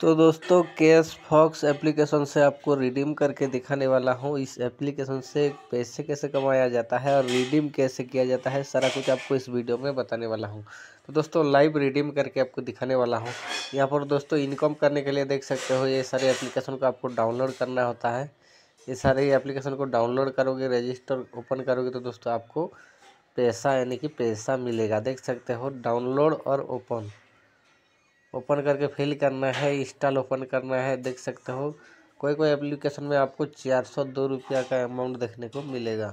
तो दोस्तों cash fox application से आपको रिडीम करके दिखाने वाला हूँ। इस एप्लीकेशन से पैसे कैसे कमाया जाता है और रिडीम कैसे किया जाता है, सारा कुछ आपको इस वीडियो में बताने वाला हूँ। तो दोस्तों लाइव रिडीम करके आपको दिखाने वाला हूँ। यहाँ पर दोस्तों इनकम करने के लिए देख सकते हो ये सारे एप्लीकेशन को आपको डाउनलोड करना होता है। ये सारे एप्लीकेशन को डाउनलोड करोगे, रजिस्टर ओपन करोगे तो दोस्तों आपको पैसा यानी कि पैसा मिलेगा। देख सकते हो डाउनलोड और ओपन करके फिल करना है, इंस्टॉल ओपन करना है। देख सकते हो कोई एप्लीकेशन में आपको 402 रुपया का अमाउंट देखने को मिलेगा।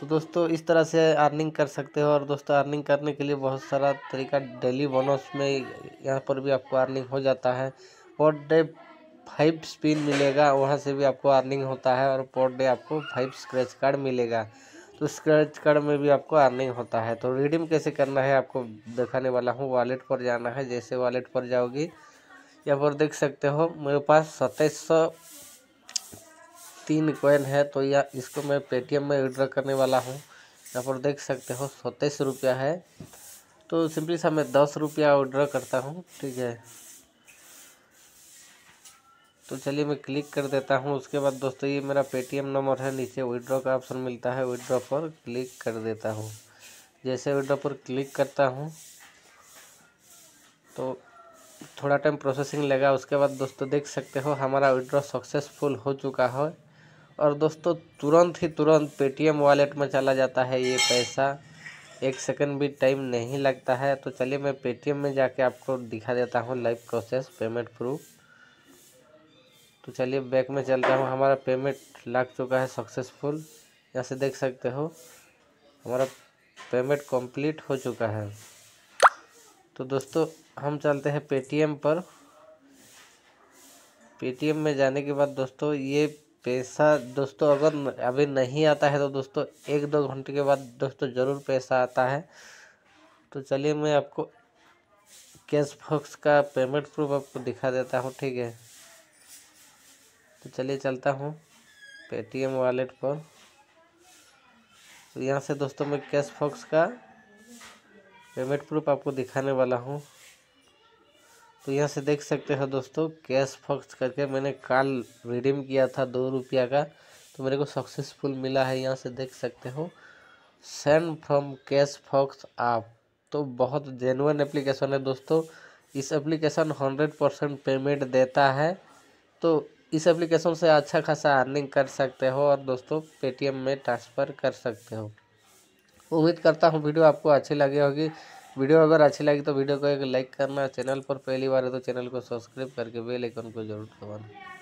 तो दोस्तों इस तरह से अर्निंग कर सकते हो। और दोस्तों अर्निंग करने के लिए बहुत सारा तरीका, डेली बोनस में यहाँ पर भी आपको अर्निंग हो जाता है। पर डे 5 स्पिन मिलेगा, वहाँ से भी आपको अर्निंग होता है। और पर डे आपको 5 स्क्रैच कार्ड मिलेगा, तो स्क्रैच कार्ड में भी आपको अर्निंग होता है। तो रिडीम कैसे करना है आपको दिखाने वाला हूँ। वॉलेट पर जाना है। जैसे वॉलेट पर जाओगे यहाँ पर देख सकते हो मेरे पास 2703 कॉइन है। तो या इसको मैं पेटीएम में विड्रॉ करने वाला हूँ। यहाँ पर देख सकते हो 27 रुपया है। तो सिंपली सा मैं 10 रुपया विड्रॉ करता हूँ, ठीक है। तो चलिए मैं क्लिक कर देता हूं। उसके बाद दोस्तों ये मेरा पेटीएम नंबर है, नीचे विड्रॉ का ऑप्शन मिलता है, विड्रॉ पर क्लिक कर देता हूं। जैसे विड्रॉ पर क्लिक करता हूं तो थोड़ा टाइम प्रोसेसिंग लगा। उसके बाद दोस्तों देख सकते हो हमारा विड्रॉ सक्सेसफुल हो चुका है। और दोस्तों तुरंत ही तुरंत पेटीएम वॉलेट में चला जाता है ये पैसा, 1 सेकेंड भी टाइम नहीं लगता है। तो चलिए मैं पेटीएम में जाके आपको दिखा देता हूँ लाइव प्रोसेस, पेमेंट प्रूफ। तो चलिए बैक में चलता हूँ। हमारा पेमेंट लग चुका है सक्सेसफुल। यहाँ से देख सकते हो हमारा पेमेंट कंप्लीट हो चुका है। तो दोस्तों हम चलते हैं पेटीएम पर। पेटीएम में जाने के बाद दोस्तों ये पैसा दोस्तों अगर अभी नहीं आता है तो दोस्तों 1-2 घंटे के बाद दोस्तों ज़रूर पैसा आता है। तो चलिए मैं आपको कैश फॉक्स का पेमेंट प्रूफ आपको दिखा देता हूँ, ठीक है। तो चलिए चलता हूँ पेटीएम वॉलेट पर। तो यहाँ से दोस्तों मैं कैश फॉक्स का पेमेंट प्रूफ आपको दिखाने वाला हूँ। तो यहाँ से देख सकते हो दोस्तों कैश फॉक्स करके मैंने कल रिडीम किया था 2 रुपया का, तो मेरे को सक्सेसफुल मिला है। यहाँ से देख सकते हो send from Cash Fox app. तो बहुत जेन्युइन एप्लीकेशन है दोस्तों। इस एप्लीकेशन 100% पेमेंट देता है। तो इस एप्लीकेशन से अच्छा खासा अर्निंग कर सकते हो और दोस्तों पेटीएम में ट्रांसफ़र कर सकते हो। उम्मीद करता हूँ वीडियो आपको अच्छी लगी होगी। वीडियो अगर अच्छी लगी तो वीडियो को एक लाइक करना। चैनल पर पहली बार है तो चैनल को सब्सक्राइब करके बेल आइकन को जरूर दबाना।